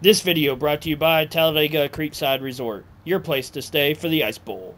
This video brought to you by Talladega Creekside Resort, your place to stay for the Ice Bowl.